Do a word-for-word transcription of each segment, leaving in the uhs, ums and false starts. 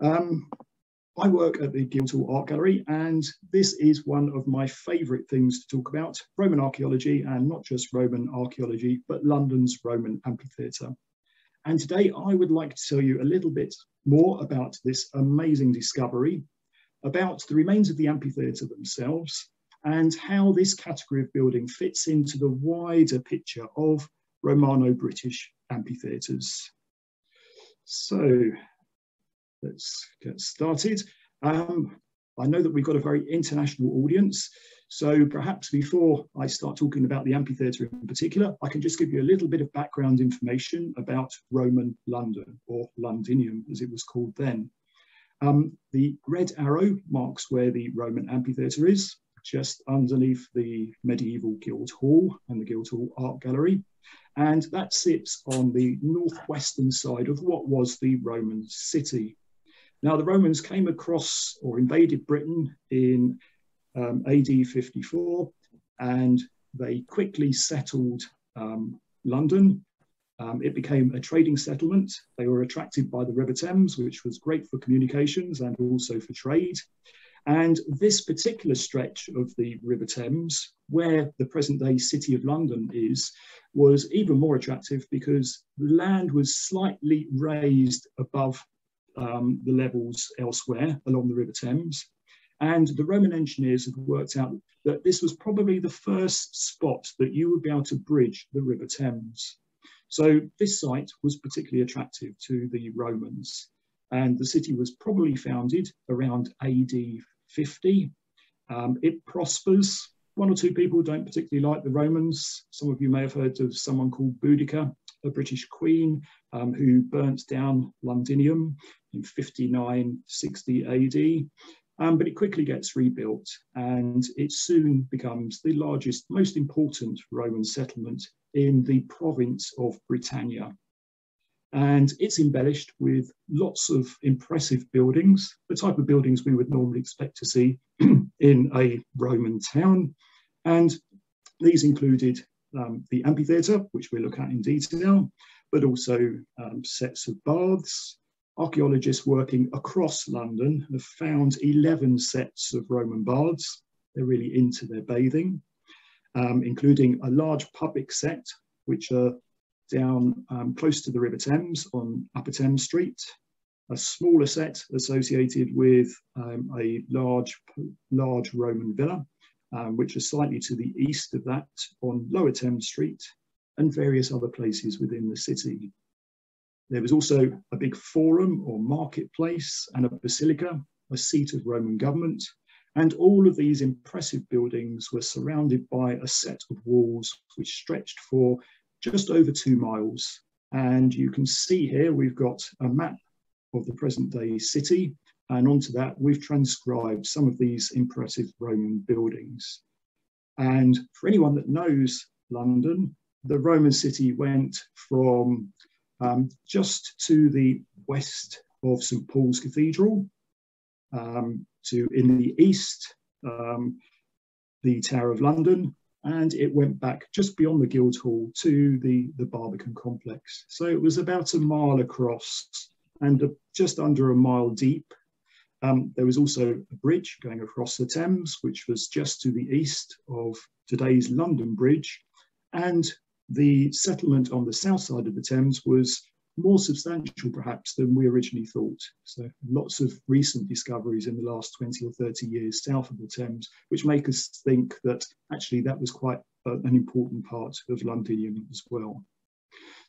Um, I work at the Guildhall Art Gallery, and this is one of my favourite things to talk about, Roman archaeology, and not just Roman archaeology, but London's Roman amphitheatre. And today I would like to tell you a little bit more about this amazing discovery, about the remains of the amphitheatre themselves, and how this category of building fits into the wider picture of Romano-British amphitheatres. So let's get started. Um, I know that we've got a very international audience, so perhaps before I start talking about the amphitheatre in particular, I can just give you a little bit of background information about Roman London, or Londinium as it was called then. Um, the red arrow marks where the Roman amphitheatre is, just underneath the medieval Guildhall and the Guildhall Art Gallery. And that sits on the northwestern side of what was the Roman city. Now, the Romans came across or invaded Britain in um, A D fifty-four, and they quickly settled um, London. Um, it became a trading settlement. They were attracted by the River Thames, which was great for communications and also for trade. And this particular stretch of the River Thames, where the present-day City of London is, was even more attractive because the land was slightly raised above um, the levels elsewhere along the River Thames. And the Roman engineers had worked out that this was probably the first spot that you would be able to bridge the River Thames. So this site was particularly attractive to the Romans. And the city was probably founded around A D fifty. Um, it prospers. One or two people don't particularly like the Romans. Some of you may have heard of someone called Boudica, a British queen, um, who burnt down Londinium in fifty-nine sixty A D. Um, but it quickly gets rebuilt, and it soon becomes the largest, most important Roman settlement in the province of Britannia. And it's embellished with lots of impressive buildings, the type of buildings we would normally expect to see in a Roman town. And these included um, the amphitheatre, which we'll look at in detail, but also um, sets of baths. Archaeologists working across London have found eleven sets of Roman baths. They're really into their bathing, um, including a large public set, which are down um, close to the River Thames on Upper Thames Street, a smaller set associated with um, a large, large Roman villa, um, which is slightly to the east of that on Lower Thames Street, and various other places within the city. There was also a big forum or marketplace and a basilica, a seat of Roman government, and all of these impressive buildings were surrounded by a set of walls which stretched for just over two miles. And you can see here, we've got a map of the present day city. And onto that, we've transcribed some of these impressive Roman buildings. And for anyone that knows London, the Roman city went from um, just to the west of Saint Paul's Cathedral um, to in the east, um, the Tower of London, and it went back just beyond the Guildhall to the, the Barbican complex. So it was about a mile across and a, just under a mile deep. Um, there was also a bridge going across the Thames, which was just to the east of today's London Bridge. And the settlement on the south side of the Thames was more substantial perhaps than we originally thought. So lots of recent discoveries in the last twenty or thirty years south of the Thames, which make us think that actually that was quite uh, an important part of Londinium as well.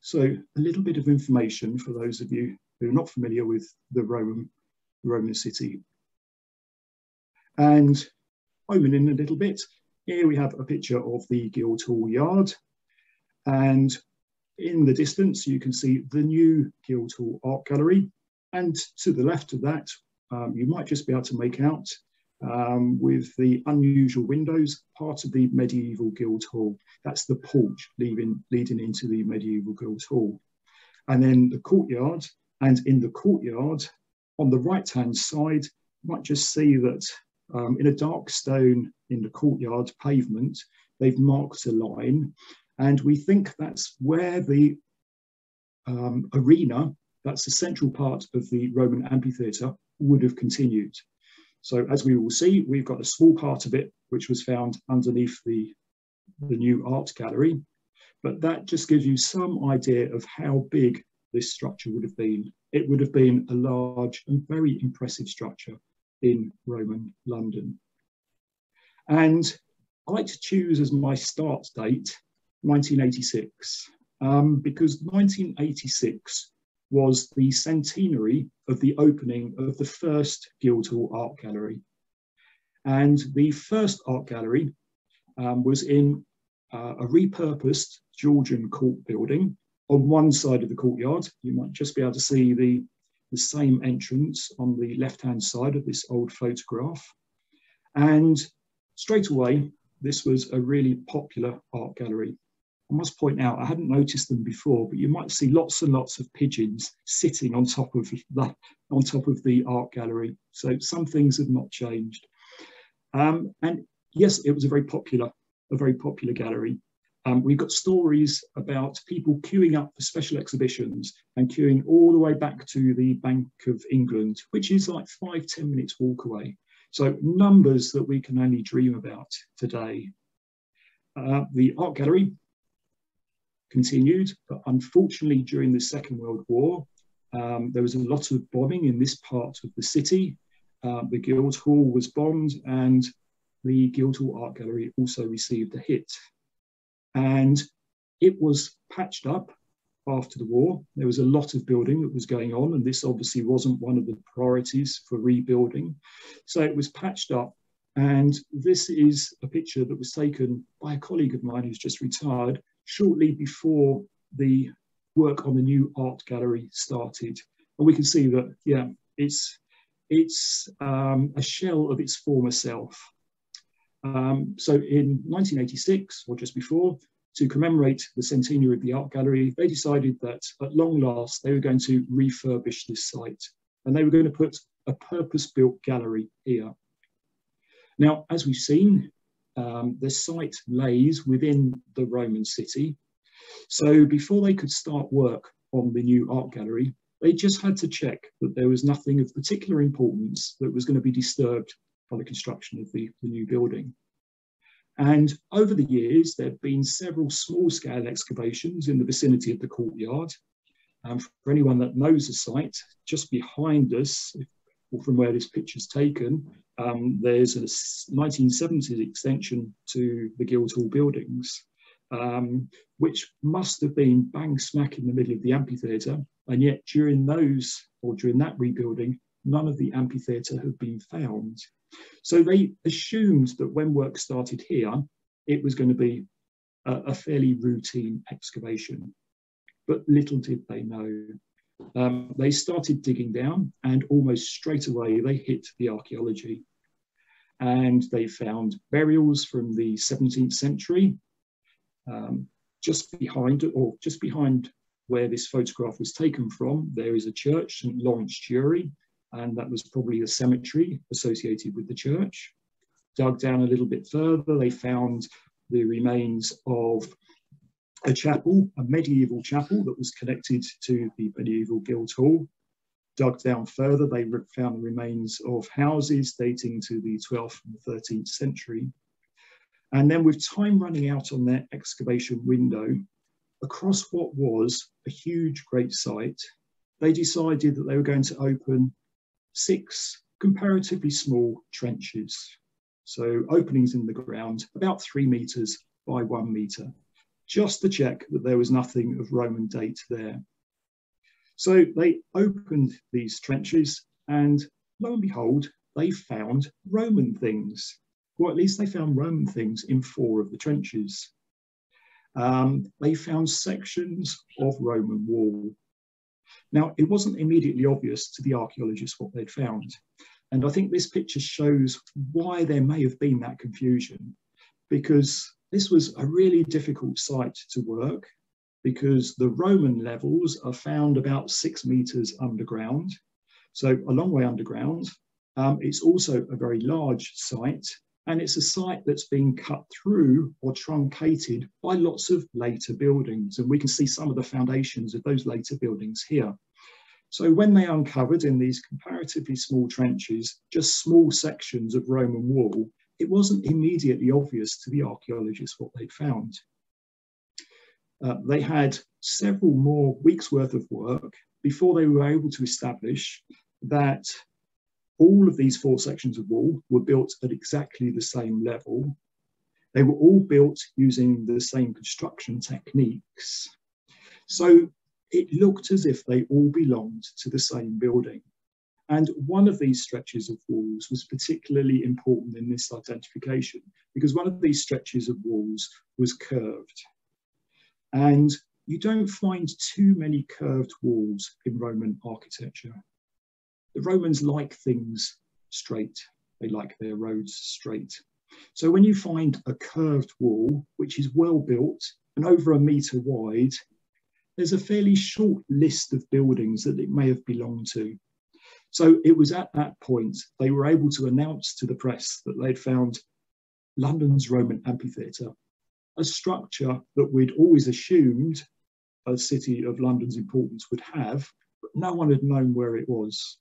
So a little bit of information for those of you who are not familiar with the Roman, Roman city. And homing in a little bit, here we have a picture of the Guildhall Yard, and in the distance, you can see the new Guildhall Art Gallery, and to the left of that, um, you might just be able to make out um, with the unusual windows, part of the medieval Guildhall. That's the porch leading, leading into the medieval Guildhall. And then the courtyard, and in the courtyard, on the right-hand side, you might just see that um, in a dark stone in the courtyard pavement, they've marked a line. And we think that's where the um, arena that's the central part of the Roman amphitheatre, would have continued. So as we will see, we've got a small part of it which was found underneath the, the new art gallery, but that just gives you some idea of how big this structure would have been. It would have been a large and very impressive structure in Roman London. And I like to choose as my start date nineteen eighty-six, um, because nineteen eighty-six was the centenary of the opening of the first Guildhall Art Gallery. And the first art gallery um, was in uh, a repurposed Georgian court building. On one side of the courtyard, you might just be able to see the, the same entrance on the left-hand side of this old photograph. And straight away, this was a really popular art gallery. I must point out, I hadn't noticed them before, but you might see lots and lots of pigeons sitting on top of the, on top of the art gallery. So some things have not changed. Um, and yes, it was a very popular, a very popular gallery. Um, we've got stories about people queuing up for special exhibitions and queuing all the way back to the Bank of England, which is like five, ten minutes walk away. So numbers that we can only dream about today. Uh, the art gallery continued, but unfortunately during the Second World War, um, there was a lot of bombing in this part of the city. Uh, the Guildhall was bombed and the Guildhall Art Gallery also received a hit. And it was patched up after the war. There was a lot of building that was going on, and this obviously wasn't one of the priorities for rebuilding. So it was patched up. And this is a picture that was taken by a colleague of mine who's just retired shortly before the work on the new art gallery started. And we can see that, yeah, it's, it's um, a shell of its former self. Um, so in nineteen eighty-six, or just before, to commemorate the centenary of the art gallery, they decided that at long last they were going to refurbish this site, and they were going to put a purpose-built gallery here. Now, as we've seen, um, the site lays within the Roman city, so before they could start work on the new art gallery, they just had to check that there was nothing of particular importance that was going to be disturbed by the construction of the, the new building. And over the years, there have been several small-scale excavations in the vicinity of the courtyard. Um, for anyone that knows the site, just behind us, or from where this picture is taken, um, there's a nineteen seventies extension to the Guildhall buildings, um, which must have been bang smack in the middle of the amphitheatre. And yet during those, or during that rebuilding, none of the amphitheatre had been found. So they assumed that when work started here, it was going to be a, a fairly routine excavation, but little did they know. Um, they started digging down, and almost straight away they hit the archaeology, and they found burials from the seventeenth century, um, just behind, or just behind where this photograph was taken from. There is a church, Saint Lawrence Jewry, and that was probably the cemetery associated with the church. Dug down a little bit further, they found the remains of a chapel, a medieval chapel that was connected to the medieval Guildhall. Dug down further, they found the remains of houses dating to the twelfth and thirteenth century. And then with time running out on their excavation window, across what was a huge, great site, they decided that they were going to open six comparatively small trenches, so openings in the ground about three metres by one metre, just to check that there was nothing of Roman date there. So they opened these trenches, and lo and behold, they found Roman things, or at least they found Roman things in four of the trenches. Um, they found sections of Roman wall. Now, it wasn't immediately obvious to the archaeologists what they'd found, and I think this picture shows why there may have been that confusion, because this was a really difficult site to work, because the Roman levels are found about six metres underground, so a long way underground. Um, it's also a very large site, and it's a site that's been cut through or truncated by lots of later buildings. And we can see some of the foundations of those later buildings here. So when they uncovered in these comparatively small trenches, just small sections of Roman wall, it wasn't immediately obvious to the archaeologists what they'd found. Uh, they had several more weeks' worth of work before they were able to establish that all of these four sections of wall were built at exactly the same level. They were all built using the same construction techniques. So it looked as if they all belonged to the same building. And one of these stretches of walls was particularly important in this identification, because one of these stretches of walls was curved. And you don't find too many curved walls in Roman architecture. The Romans like things straight. They like their roads straight. So when you find a curved wall, which is well built and over a metre wide, there's a fairly short list of buildings that it may have belonged to. So it was at that point they were able to announce to the press that they'd found London's Roman Amphitheatre, a structure that we'd always assumed a city of London's importance would have, but no one had known where it was.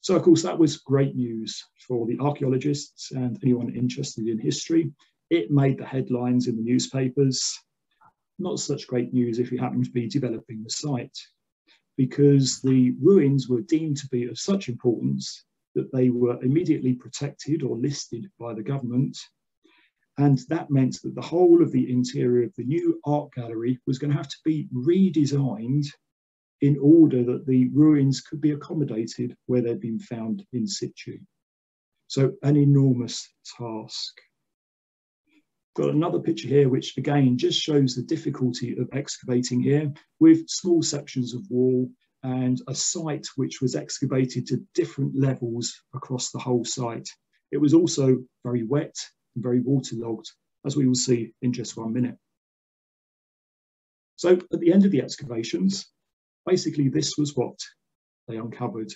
So, of course, that was great news for the archaeologists and anyone interested in history. It made the headlines in the newspapers. Not such great news if you happen to be developing the site, because the ruins were deemed to be of such importance that they were immediately protected or listed by the government. And that meant that the whole of the interior of the new art gallery was going to have to be redesigned in order that the ruins could be accommodated where they'd been found in situ. So an enormous task. Got another picture here, which again just shows the difficulty of excavating here with small sections of wall and a site which was excavated to different levels across the whole site. It was also very wet and very waterlogged, as we will see in just one minute. So at the end of the excavations, basically, this was what they uncovered,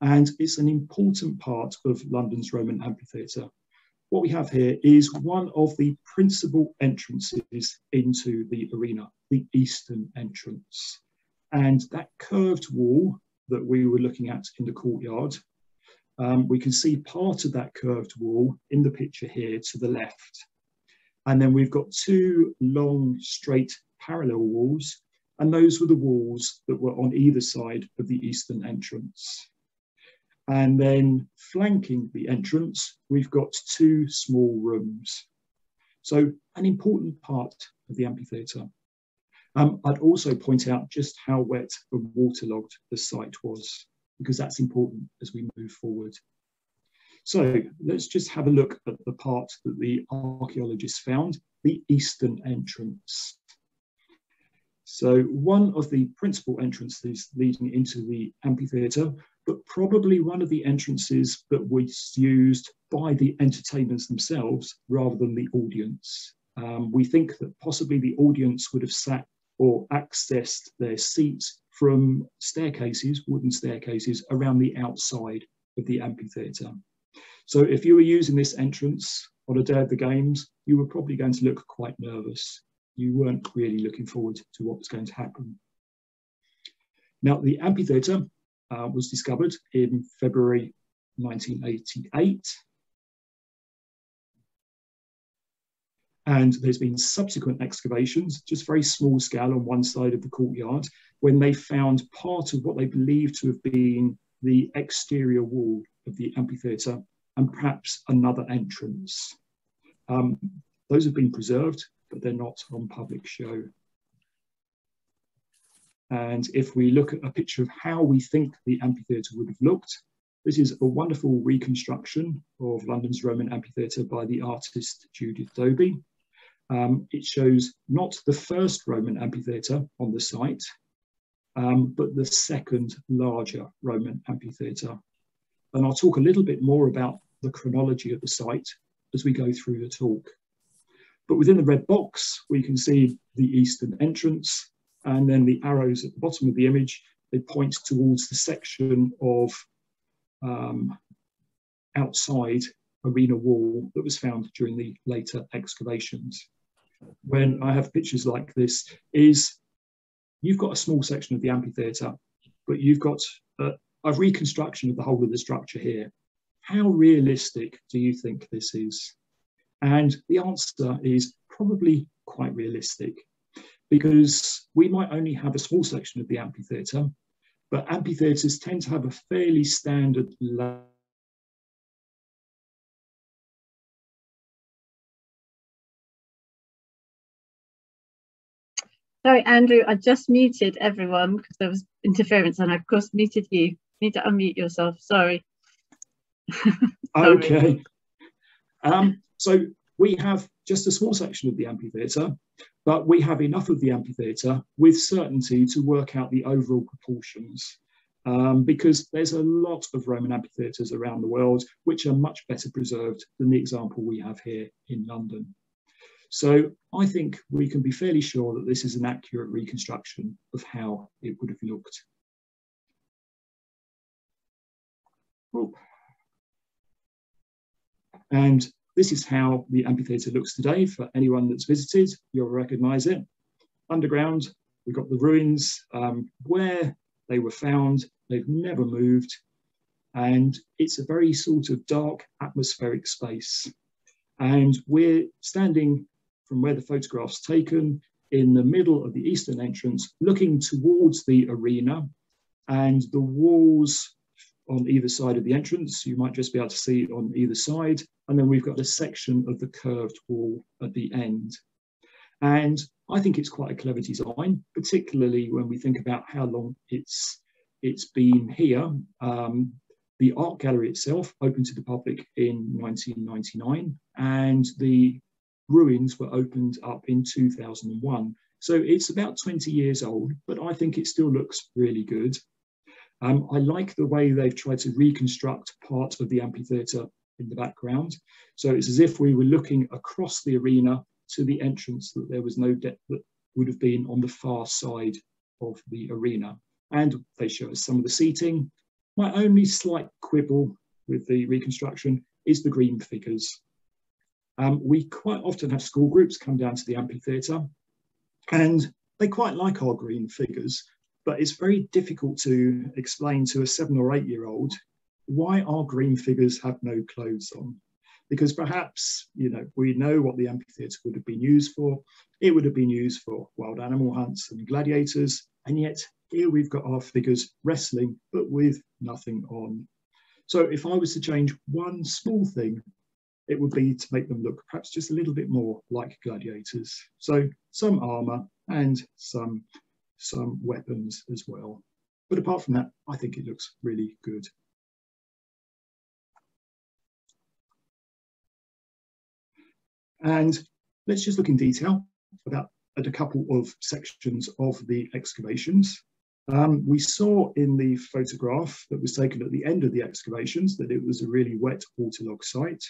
and it's an important part of London's Roman Amphitheatre. What we have here is one of the principal entrances into the arena, the eastern entrance, and that curved wall that we were looking at in the courtyard, um, we can see part of that curved wall in the picture here to the left, and then we've got two long, straight, parallel walls. And those were the walls that were on either side of the eastern entrance. And then flanking the entrance, we've got two small rooms. So an important part of the amphitheatre. Um, I'd also point out just how wet and waterlogged the site was, because that's important as we move forward. So let's just have a look at the part that the archaeologists found, the eastern entrance. So one of the principal entrances leading into the amphitheatre, but probably one of the entrances that was used by the entertainers themselves rather than the audience. Um, we think that possibly the audience would have sat or accessed their seats from staircases, wooden staircases, around the outside of the amphitheatre. So if you were using this entrance on a day of the games, you were probably going to look quite nervous. You weren't really looking forward to what was going to happen. Now, the amphitheatre uh, was discovered in February nineteen eighty-eight. And there's been subsequent excavations, just very small scale on one side of the courtyard, when they found part of what they believed to have been the exterior wall of the amphitheatre and perhaps another entrance. Um, those have been preserved, but they're not on public show. And if we look at a picture of how we think the amphitheatre would have looked, this is a wonderful reconstruction of London's Roman Amphitheatre by the artist Judith Dobie. Um, it shows not the first Roman amphitheatre on the site, um, but the second larger Roman amphitheatre. And I'll talk a little bit more about the chronology of the site as we go through the talk. But within the red box, we can see the eastern entrance, and then the arrows at the bottom of the image, they point towards the section of um, outside arena wall that was found during the later excavations. When I have pictures like this, is you've got a small section of the amphitheatre, but you've got uh, a reconstruction of the whole of the structure here. How realistic do you think this is? And the answer is probably quite realistic, because we might only have a small section of the amphitheatre, but amphitheatres tend to have a fairly standard layout. Sorry, Andrew, I just muted everyone because there was interference, and I, of course, muted you. You need to unmute yourself, sorry. Sorry. Okay. Um, so we have just a small section of the amphitheatre, but we have enough of the amphitheatre with certainty to work out the overall proportions, um, because there's a lot of Roman amphitheatres around the world which are much better preserved than the example we have here in London. So I think we can be fairly sure that this is an accurate reconstruction of how it would have looked. Oh. And this is how the amphitheatre looks today. For anyone that's visited, you'll recognise it. Underground, we've got the ruins um, where they were found. They've never moved. And it's a very sort of dark atmospheric space. And we're standing from where the photograph's taken in the middle of the eastern entrance, looking towards the arena, and the walls on either side of the entrance, you might just be able to see on either side, and then we've got a section of the curved wall at the end. And I think it's quite a clever design, particularly when we think about how long it's it's been here. Um, the art gallery itself opened to the public in nineteen ninety-nine, and the ruins were opened up in two thousand one. So it's about twenty years old, but I think it still looks really good. Um, I like the way they've tried to reconstruct part of the amphitheatre in the background. So it's as if we were looking across the arena to the entrance that there was no depth that would have been on the far side of the arena. And they show us some of the seating. My only slight quibble with the reconstruction is the green figures. Um, we quite often have school groups come down to the amphitheatre, and they quite like our green figures, but it's very difficult to explain to a seven or eight year old why our green figures have no clothes on. Because perhaps, you know, we know what the amphitheatre would have been used for. It would have been used for wild animal hunts and gladiators, and yet here we've got our figures wrestling, but with nothing on. So if I was to change one small thing, it would be to make them look perhaps just a little bit more like gladiators. So some armour and some, some weapons as well. But apart from that, I think it looks really good. And let's just look in detail about at a couple of sections of the excavations. Um, we saw in the photograph that was taken at the end of the excavations that it was a really wet waterlogged site.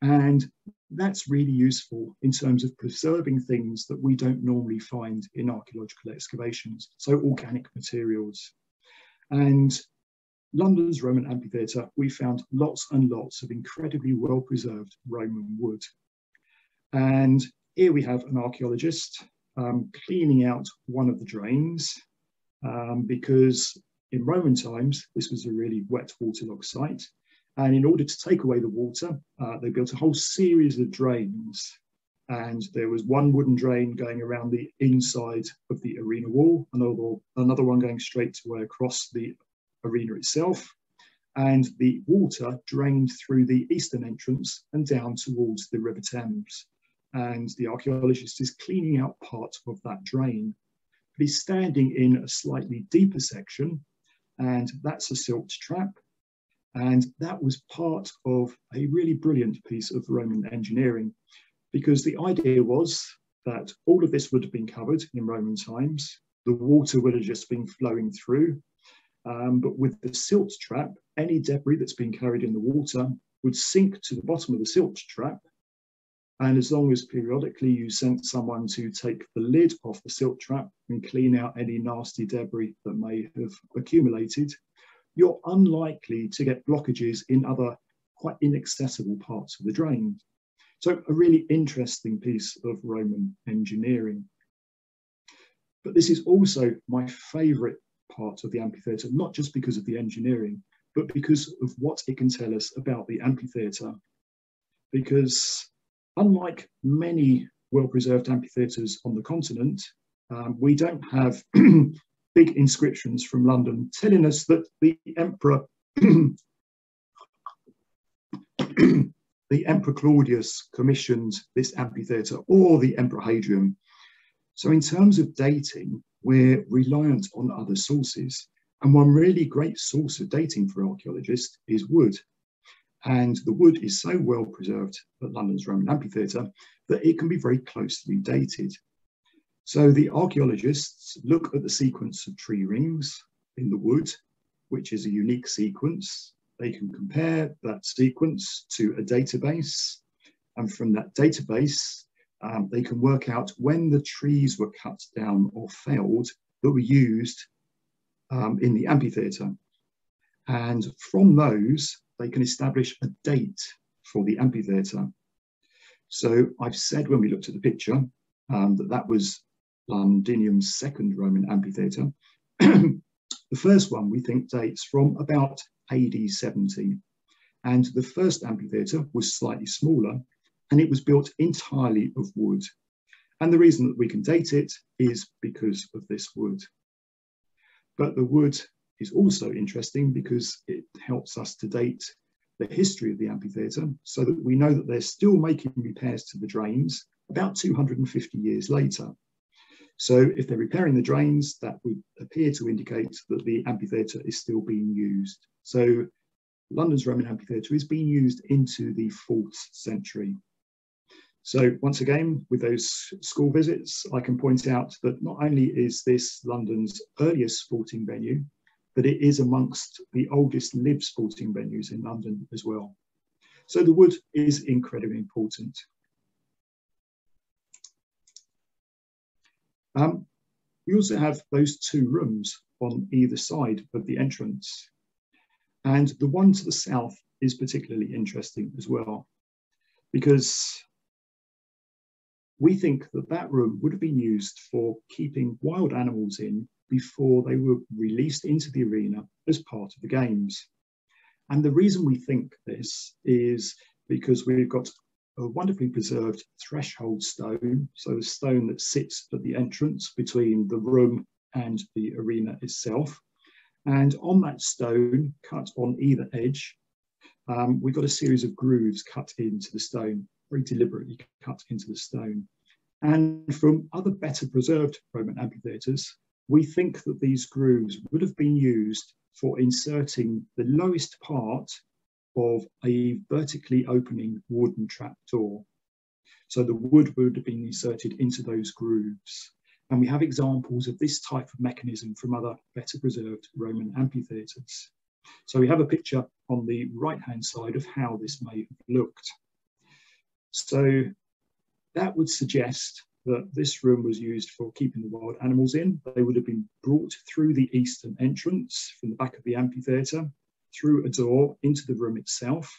And that's really useful in terms of preserving things that we don't normally find in archaeological excavations, so organic materials. And London's Roman amphitheatre, we found lots and lots of incredibly well-preserved Roman wood. And here we have an archaeologist um, cleaning out one of the drains, um, because in Roman times, this was a really wet waterlogged site. And in order to take away the water, uh, they built a whole series of drains. And there was one wooden drain going around the inside of the arena wall, another, another one going straight away across the arena itself. And the water drained through the eastern entrance and down towards the River Thames. And the archaeologist is cleaning out part of that drain. But he's standing in a slightly deeper section, and that's a silt trap. And that was part of a really brilliant piece of Roman engineering, because the idea was that all of this would have been covered in Roman times. The water would have just been flowing through. Um, but with the silt trap, any debris that's been carried in the water would sink to the bottom of the silt trap. And as long as periodically you sent someone to take the lid off the silt trap and clean out any nasty debris that may have accumulated, you're unlikely to get blockages in other quite inaccessible parts of the drain. So a really interesting piece of Roman engineering. But this is also my favourite part of the amphitheatre, not just because of the engineering, but because of what it can tell us about the amphitheatre. Because unlike many well-preserved amphitheatres on the continent, um, we don't have big inscriptions from London telling us that the emperor, the Emperor Claudius commissioned this amphitheatre or the Emperor Hadrian. So in terms of dating, we're reliant on other sources. And one really great source of dating for archaeologists is wood. And the wood is so well preserved at London's Roman Amphitheatre that it can be very closely dated. So the archaeologists look at the sequence of tree rings in the wood, which is a unique sequence. They can compare that sequence to a database. And from that database, um, they can work out when the trees were cut down or felled that were used um, in the amphitheatre. And from those, they can establish a date for the amphitheatre. So I've said when we looked at the picture um, that that was Londinium's second Roman amphitheatre. The first one we think dates from about A D seventy. And the first amphitheatre was slightly smaller and it was built entirely of wood. And the reason that we can date it is because of this wood. But the wood is also interesting because it helps us to date the history of the amphitheatre so that we know that they're still making repairs to the drains about two hundred fifty years later. So if they're repairing the drains, that would appear to indicate that the amphitheatre is still being used. So London's Roman Amphitheatre is being used into the fourth century. So once again, with those school visits, I can point out that not only is this London's earliest sporting venue, but it is amongst the oldest lived sporting venues in London as well. So the wood is incredibly important. Um, we also have those two rooms on either side of the entrance. And the one to the south is particularly interesting as well, because we think that that room would have been used for keeping wild animals in before they were released into the arena as part of the games. And the reason we think this is because we've got a wonderfully preserved threshold stone, so a stone that sits at the entrance between the room and the arena itself. And on that stone, cut on either edge, um, we've got a series of grooves cut into the stone, very deliberately cut into the stone. And from other better preserved Roman amphitheatres, we think that these grooves would have been used for inserting the lowest part of a vertically opening wooden trapdoor. So the wood would have been inserted into those grooves. And we have examples of this type of mechanism from other better preserved Roman amphitheatres. So we have a picture on the right-hand side of how this may have looked. So that would suggest that this room was used for keeping the wild animals in. They would have been brought through the eastern entrance from the back of the amphitheatre, through a door into the room itself.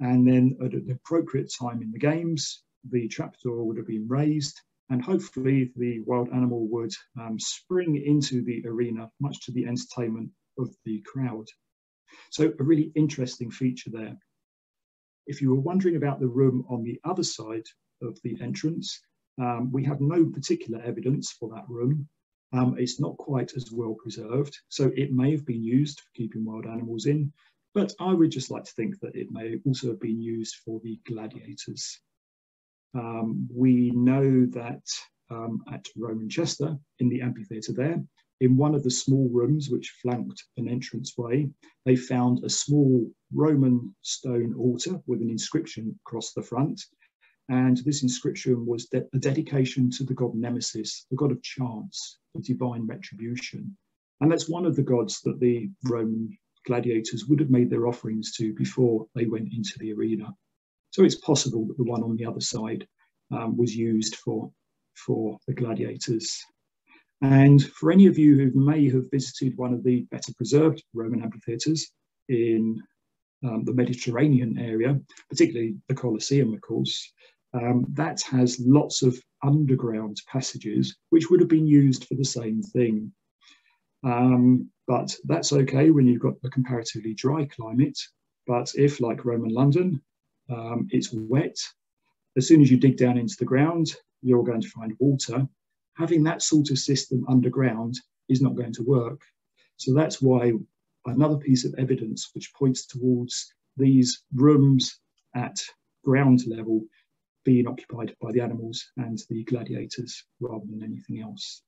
And then at an appropriate time in the games, the trapdoor would have been raised and hopefully the wild animal would um, spring into the arena, much to the entertainment of the crowd. So a really interesting feature there. If you were wondering about the room on the other side of the entrance, um, we have no particular evidence for that room. Um, it's not quite as well preserved, so it may have been used for keeping wild animals in, but I would just like to think that it may also have been used for the gladiators. Um, we know that um, at Roman Chester, in the amphitheatre there, in one of the small rooms which flanked an entranceway, they found a small Roman stone altar with an inscription across the front. And this inscription was de a dedication to the god Nemesis, the god of chance, the divine retribution. And that's one of the gods that the Roman gladiators would have made their offerings to before they went into the arena. So it's possible that the one on the other side um, was used for, for the gladiators. And for any of you who may have visited one of the better preserved Roman amphitheatres in um, the Mediterranean area, particularly the Colosseum, of course, Um, that has lots of underground passages, which would have been used for the same thing. Um, but that's okay when you've got a comparatively dry climate. But if, like Roman London, um, it's wet, as soon as you dig down into the ground, you're going to find water. Having that sort of system underground is not going to work. So that's why another piece of evidence which points towards these rooms at ground level being occupied by the animals and the gladiators rather than anything else.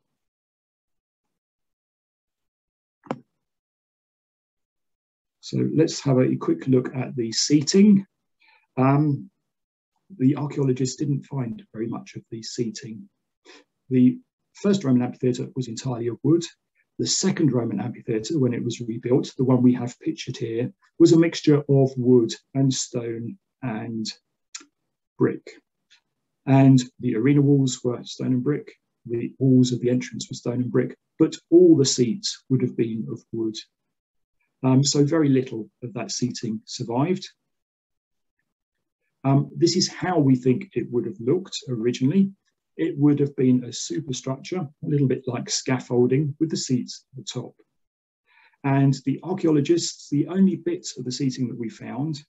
So let's have a quick look at the seating. Um, the archaeologists didn't find very much of the seating. The first Roman amphitheatre was entirely of wood. The second Roman amphitheatre, when it was rebuilt, the one we have pictured here, was a mixture of wood and stone and brick. And the arena walls were stone and brick. The walls of the entrance were stone and brick, but all the seats would have been of wood. Um, so very little of that seating survived. Um, this is how we think it would have looked originally. It would have been a superstructure, a little bit like scaffolding, with the seats at the top. And the archaeologists, the only bits of the seating that we found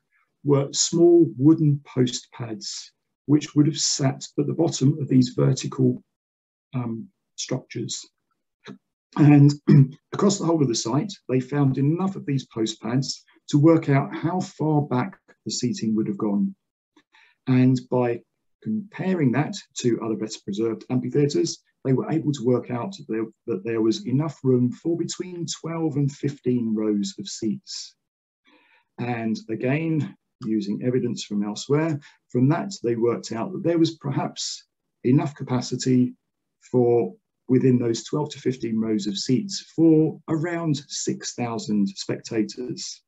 were small wooden post pads, which would have sat at the bottom of these vertical um, structures. And across the whole of the site, they found enough of these post pads to work out how far back the seating would have gone. And by comparing that to other better preserved amphitheatres, they were able to work out that there, that there was enough room for between twelve and fifteen rows of seats. And again, using evidence from elsewhere, from that they worked out that there was perhaps enough capacity for within those twelve to fifteen rows of seats for around six thousand spectators.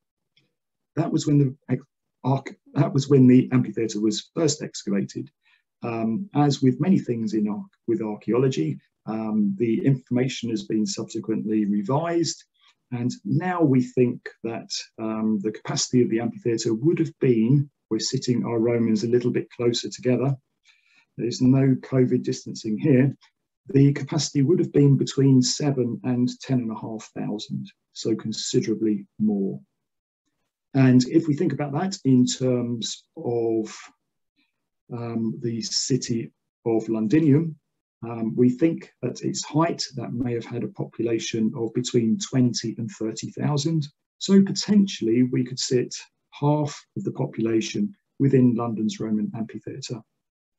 That was when the that was when the amphitheatre was first excavated. Um, as with many things in ar with archaeology, um, the information has been subsequently revised, and now we think that um, the capacity of the amphitheatre would have been, we're sitting our Romans a little bit closer together, there's no COVID distancing here, the capacity would have been between seven and ten and a half thousand, so considerably more. And if we think about that in terms of um, the city of Londinium, um, we think at its height that may have had a population of between twenty and thirty thousand. So potentially we could sit half of the population within London's Roman amphitheatre.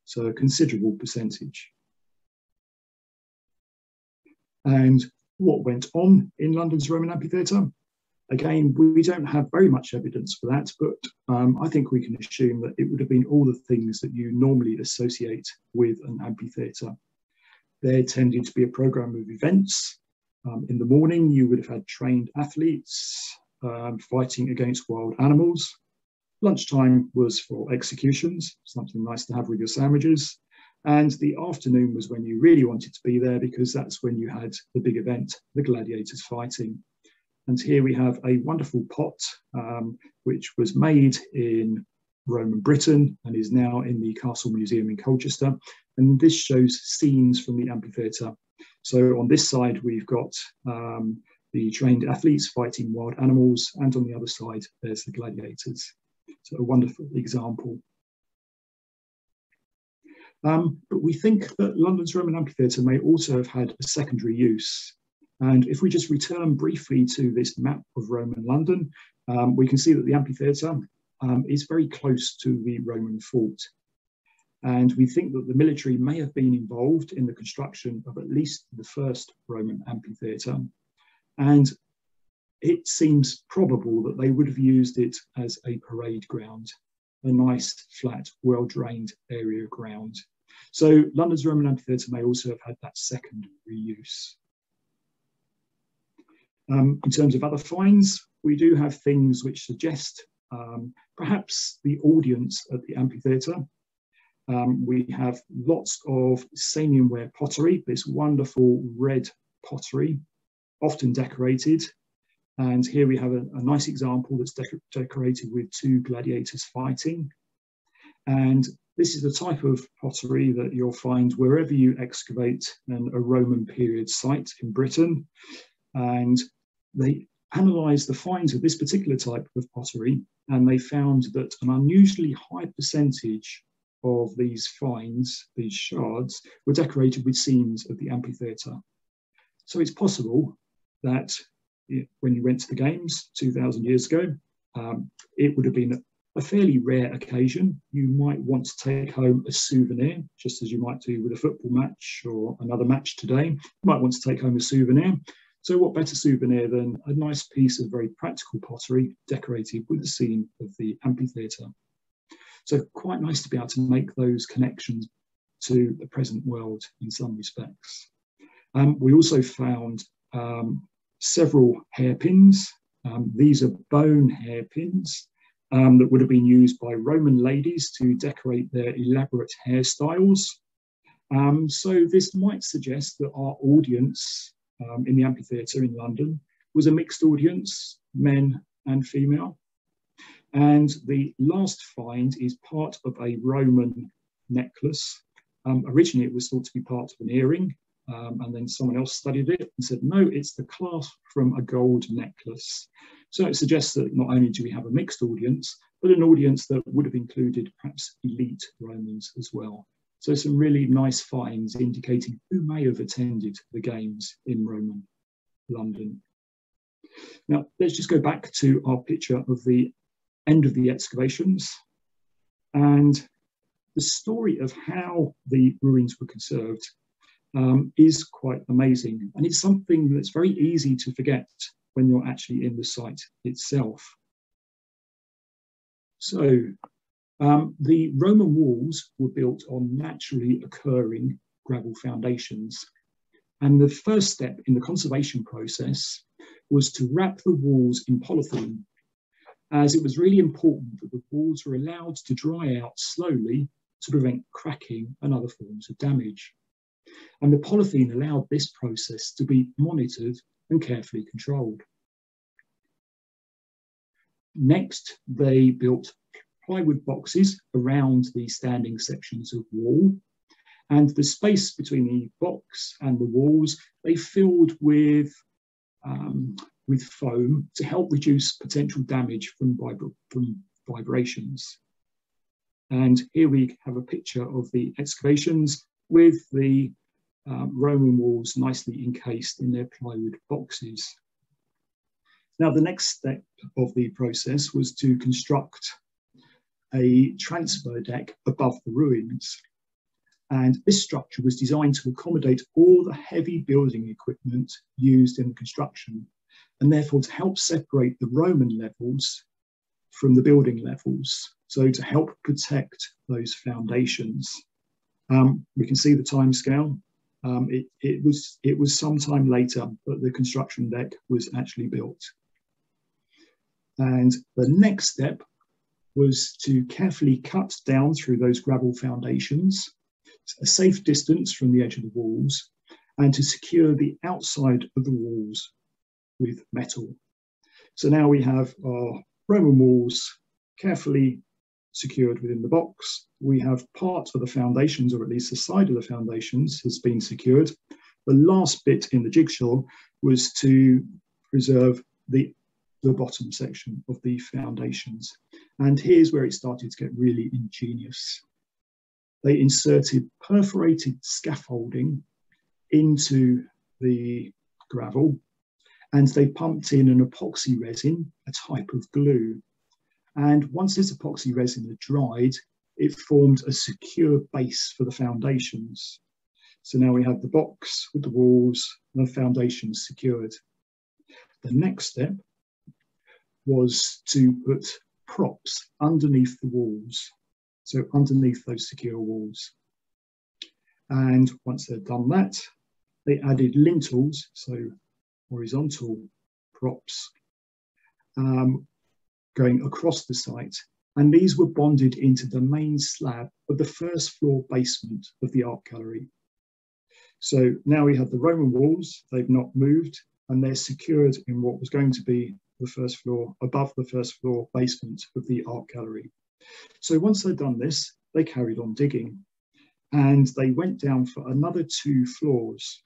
So a considerable percentage. And what went on in London's Roman amphitheatre? Again, we don't have very much evidence for that, but um, I think we can assume that it would have been all the things that you normally associate with an amphitheatre. There tended to be a programme of events. Um, in the morning, you would have had trained athletes um, fighting against wild animals. Lunchtime was for executions, something nice to have with your sandwiches. And the afternoon was when you really wanted to be there, because that's when you had the big event, the gladiators fighting. And here we have a wonderful pot, um, which was made in Roman Britain and is now in the Castle Museum in Colchester. And this shows scenes from the amphitheatre. So on this side, we've got um, the trained athletes fighting wild animals. And on the other side, there's the gladiators. So a wonderful example. Um, but we think that London's Roman amphitheatre may also have had a secondary use. And if we just return briefly to this map of Roman London, um, we can see that the amphitheatre um, is very close to the Roman fort. And we think that the military may have been involved in the construction of at least the first Roman amphitheatre. And it seems probable that they would have used it as a parade ground, a nice, flat, well-drained area of ground. So London's Roman amphitheatre may also have had that secondary use. Um, in terms of other finds, we do have things which suggest um, perhaps the audience at the amphitheatre. Um, we have lots of Samian ware pottery, this wonderful red pottery, often decorated. And here we have a, a nice example that's de decorated with two gladiators fighting. And this is the type of pottery that you'll find wherever you excavate an, a Roman period site in Britain. and they analysed the finds of this particular type of pottery, and they found that an unusually high percentage of these finds, these shards, were decorated with scenes of the amphitheatre. So it's possible that it, when you went to the Games two thousand years ago, um, it would have been a fairly rare occasion. You might want to take home a souvenir, just as you might do with a football match or another match today. You might want to take home a souvenir. So what better souvenir than a nice piece of very practical pottery decorated with the scene of the amphitheatre. So quite nice to be able to make those connections to the present world in some respects. Um, we also found um, several hairpins. Um, these are bone hairpins um, that would have been used by Roman ladies to decorate their elaborate hairstyles. Um, so this might suggest that our audience Um, in the amphitheatre in London was a mixed audience, men and female. And the last find is part of a Roman necklace. Um, originally it was thought to be part of an earring, um, and then someone else studied it and said, no, it's the clasp from a gold necklace. So it suggests that not only do we have a mixed audience, but an audience that would have included perhaps elite Romans as well. So some really nice finds indicating who may have attended the Games in Roman London. Now, let's just go back to our picture of the end of the excavations and the story of how the ruins were conserved um, is quite amazing. And it's something that's very easy to forget when you're actually in the site itself. So, Um, the Roman walls were built on naturally occurring gravel foundations, and the first step in the conservation process was to wrap the walls in polythene, as it was really important that the walls were allowed to dry out slowly to prevent cracking and other forms of damage. And the polythene allowed this process to be monitored and carefully controlled. Next, they built plywood boxes around the standing sections of wall, and the space between the box and the walls they filled with um, with foam to help reduce potential damage from, vib from vibrations. And here we have a picture of the excavations with the um, Roman walls nicely encased in their plywood boxes. Now, the next step of the process was to construct a transfer deck above the ruins, and this structure was designed to accommodate all the heavy building equipment used in the construction, and therefore to help separate the Roman levels from the building levels, so to help protect those foundations. Um, we can see the time scale. Um, it, it, was, it was some time later that the construction deck was actually built. And the next step was to carefully cut down through those gravel foundations, a safe distance from the edge of the walls, and to secure the outside of the walls with metal. So now we have our Roman walls carefully secured within the box. We have part of the foundations, or at least the side of the foundations, has been secured. The last bit in the jigsaw was to preserve the the bottom section of the foundations. And here's where it started to get really ingenious. They inserted perforated scaffolding into the gravel, and they pumped in an epoxy resin, a type of glue. And once this epoxy resin had dried, it formed a secure base for the foundations. So now we have the box with the walls and the foundations secured. The next step was to put props underneath the walls, so underneath those secure walls. And once they'd done that, they added lintels, so horizontal props, um, going across the site. And these were bonded into the main slab of the first floor basement of the art gallery. So now we have the Roman walls, they've not moved, and they're secured in what was going to be the first floor, above the first floor basement of the art gallery. So once they'd done this, they carried on digging, and they went down for another two floors.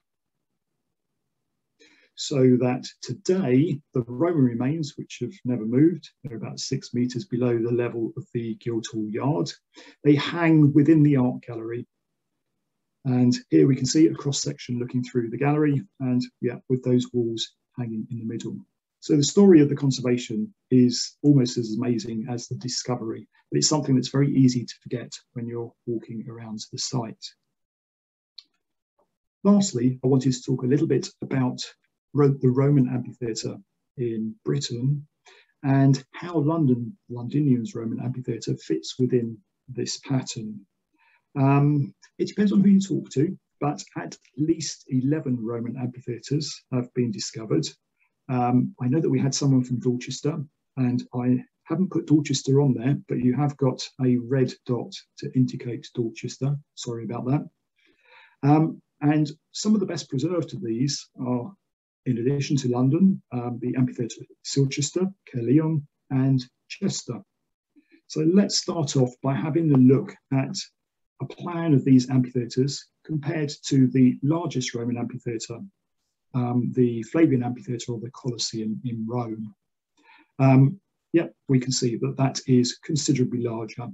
so that today the Roman remains, which have never moved, they're about six metres below the level of the Guildhall Yard, they hang within the art gallery. And here we can see a cross section looking through the gallery, and yeah, with those walls hanging in the middle. So the story of the conservation is almost as amazing as the discovery, but it's something that's very easy to forget when you're walking around the site. Lastly, I wanted to talk a little bit about the Roman amphitheatre in Britain and how London, Londinium's Roman amphitheatre fits within this pattern. Um, it depends on who you talk to, but at least eleven Roman amphitheatres have been discovered. Um, I know that we had someone from Dorchester, and I haven't put Dorchester on there, but you have got a red dot to indicate Dorchester. Sorry about that. Um, and some of the best preserved of these are, in addition to London, um, the amphitheatre at Silchester, Caerleon and Chester. So let's start off by having a look at a plan of these amphitheatres compared to the largest Roman amphitheatre, um, the Flavian Amphitheatre or the Colosseum in Rome. Um, yep, we can see that that is considerably larger.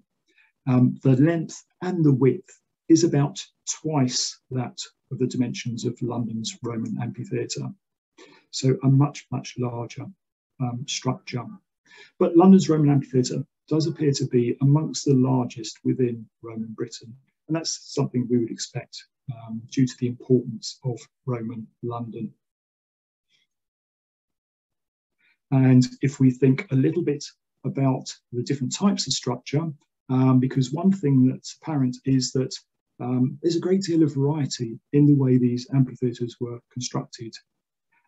Um, the length and the width is about twice that of the dimensions of London's Roman amphitheatre. So a much, much larger um, structure. But London's Roman amphitheatre does appear to be amongst the largest within Roman Britain. And that's something we would expect um, due to the importance of Roman London. And if we think a little bit about the different types of structure, um, because one thing that's apparent is that um, there's a great deal of variety in the way these amphitheatres were constructed.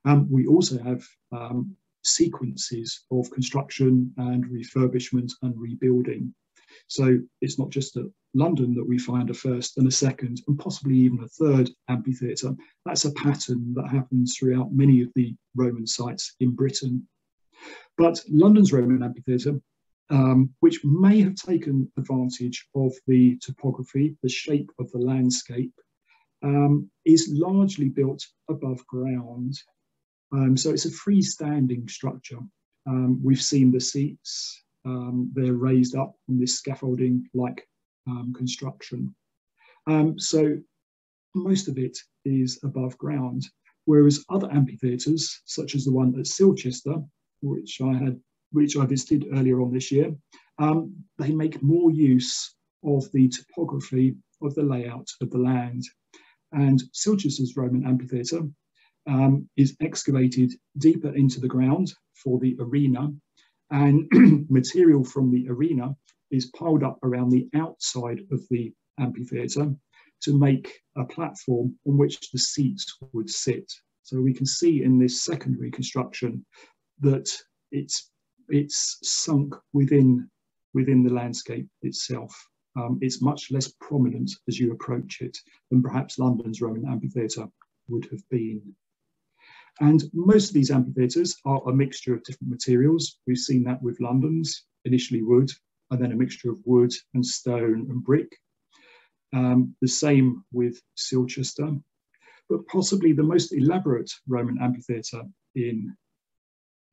Um, we also have um, sequences of construction and refurbishment and rebuilding. So it's not just at London that we find a first and a second and possibly even a third amphitheatre. That's a pattern that happens throughout many of the Roman sites in Britain. But London's Roman amphitheatre, um, which may have taken advantage of the topography, the shape of the landscape, um, is largely built above ground. Um, so it's a freestanding structure. Um, we've seen the seats, um, they're raised up in this scaffolding-like um, construction. Um, so most of it is above ground, whereas other amphitheatres, such as the one at Silchester, which I had, which I visited earlier on this year, um, they make more use of the topography of the layout of the land. And Silchester's Roman amphitheatre Um, is excavated deeper into the ground for the arena, and material from the arena is piled up around the outside of the amphitheatre to make a platform on which the seats would sit. So we can see in this secondary construction that it's it's sunk within within the landscape itself. Um, it's much less prominent as you approach it than perhaps London's Roman amphitheatre would have been. And most of these amphitheatres are a mixture of different materials. We've seen that with London's, initially wood, and then a mixture of wood and stone and brick. Um, the same with Silchester, but possibly the most elaborate Roman amphitheatre in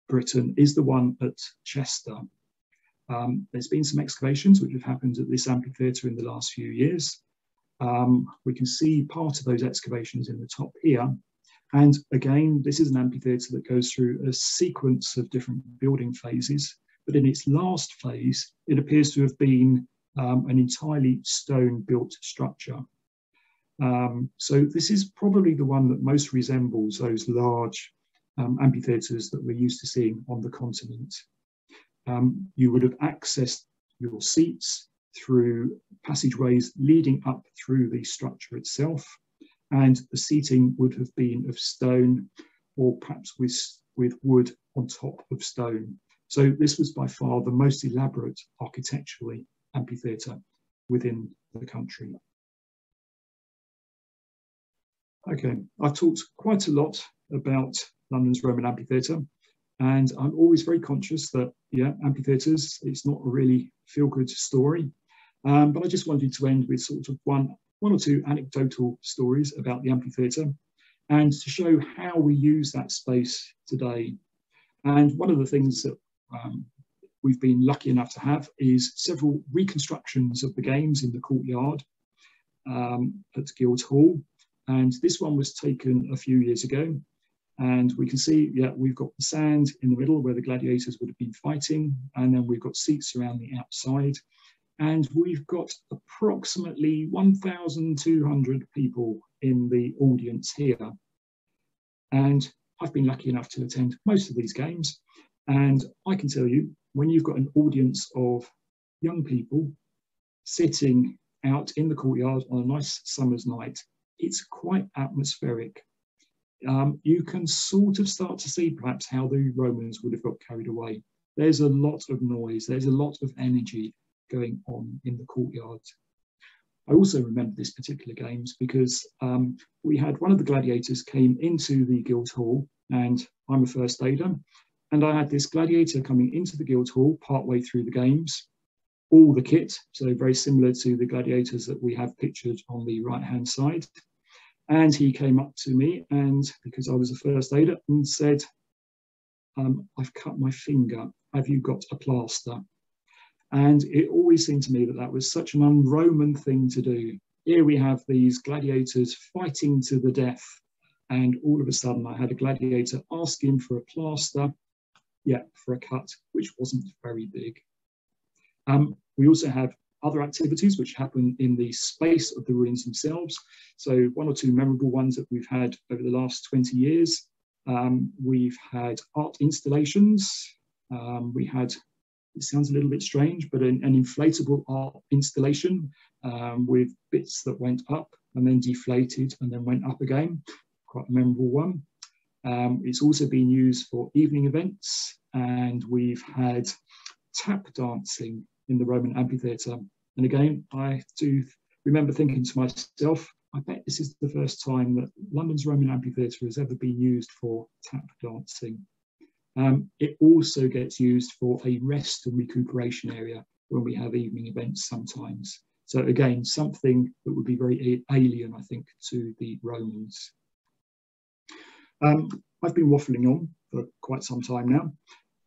Britain is the one at Chester. Um, there's been some excavations which have happened at this amphitheatre in the last few years. Um, we can see part of those excavations in the top here. And again, this is an amphitheatre that goes through a sequence of different building phases, but in its last phase, it appears to have been um, an entirely stone-built structure. Um, so this is probably the one that most resembles those large um, amphitheatres that we're used to seeing on the continent. Um, you would have accessed your seats through passageways leading up through the structure itself, and the seating would have been of stone or perhaps with, with wood on top of stone. So this was by far the most elaborate architecturally amphitheatre within the country. Okay, I've talked quite a lot about London's Roman amphitheatre, and I'm always very conscious that, yeah, amphitheatres, it's not a really feel-good story, um, but I just wanted to end with sort of one One or two anecdotal stories about the amphitheatre, and to show how we use that space today. And one of the things that um, we've been lucky enough to have is several reconstructions of the games in the courtyard um, at Guildhall. And this one was taken a few years ago. And we can see, yeah, we've got the sand in the middle where the gladiators would have been fighting. And then we've got seats around the outside. And we've got approximately one thousand two hundred people in the audience here. And I've been lucky enough to attend most of these games. And I can tell you, when you've got an audience of young people sitting out in the courtyard on a nice summer's night, it's quite atmospheric. Um, you can sort of start to see perhaps how the Romans would have got carried away. There's a lot of noise, there's a lot of energy going on in the courtyard. I also remember this particular games because um, we had one of the gladiators came into the Guildhall, and I'm a first aider, and I had this gladiator coming into the Guildhall partway through the games, all the kit, so very similar to the gladiators that we have pictured on the right-hand side. And he came up to me, and because I was a first aider, and said, um, I've cut my finger, have you got a plaster? And it always seemed to me that that was such an un-Roman thing to do. Here we have these gladiators fighting to the death, and all of a sudden I had a gladiator asking for a plaster, yeah, for a cut, which wasn't very big. Um, we also have other activities which happen in the space of the ruins themselves. So one or two memorable ones that we've had over the last twenty years. Um, we've had art installations. Um, we had, it sounds a little bit strange, but an, an inflatable art installation um, with bits that went up and then deflated and then went up again. Quite a memorable one. Um, it's also been used for evening events, and we've had tap dancing in the Roman amphitheatre. And again, I do remember thinking to myself, I bet this is the first time that London's Roman amphitheatre has ever been used for tap dancing. Um, it also gets used for a rest and recuperation area when we have evening events sometimes. So again, something that would be very alien, I think, to the Romans. Um, I've been waffling on for quite some time now.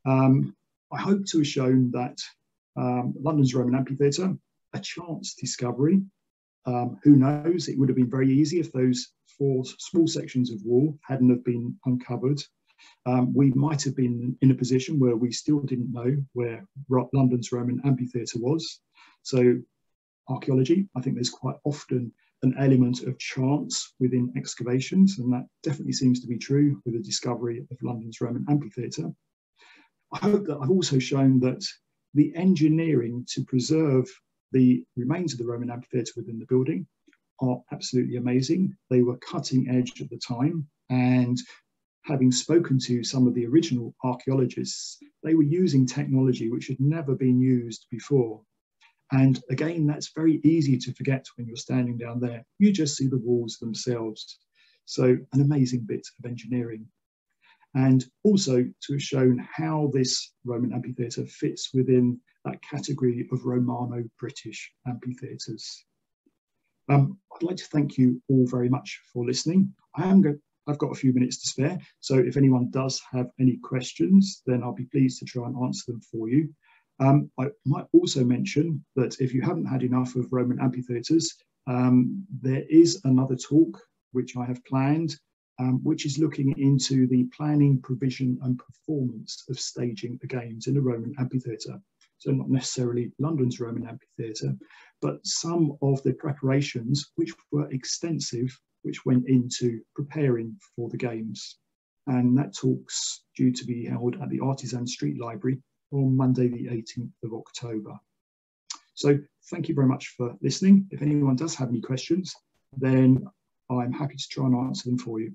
Um, I hope to have shown that Um, London's Roman Amphitheatre, a chance discovery. Um, who knows, it would have been very easy if those four small sections of wall hadn't have been uncovered. Um, we might have been in a position where we still didn't know where London's Roman Amphitheatre was. So archaeology, I think there's quite often an element of chance within excavations, and that definitely seems to be true with the discovery of London's Roman Amphitheatre. I hope that I've also shown that the engineering to preserve the remains of the Roman amphitheatre within the building are absolutely amazing. They were cutting edge at the time, and having spoken to some of the original archaeologists, they were using technology which had never been used before. And again, that's very easy to forget when you're standing down there. You just see the walls themselves. So an amazing bit of engineering. And also to have shown how this Roman amphitheatre fits within that category of Romano-British amphitheatres. Um, I'd like to thank you all very much for listening. I am go I've got a few minutes to spare, so if anyone does have any questions, then I'll be pleased to try and answer them for you. Um, I might also mention that if you haven't had enough of Roman amphitheatres, um, there is another talk which I have planned, Um, which is looking into the planning, provision and performance of staging the games in a Roman amphitheatre. So not necessarily London's Roman amphitheatre, but some of the preparations which were extensive, which went into preparing for the games. And that talk's due to be held at the Artizan Street Library on Monday the eighteenth of October. So thank you very much for listening. If anyone does have any questions, then I'm happy to try and answer them for you.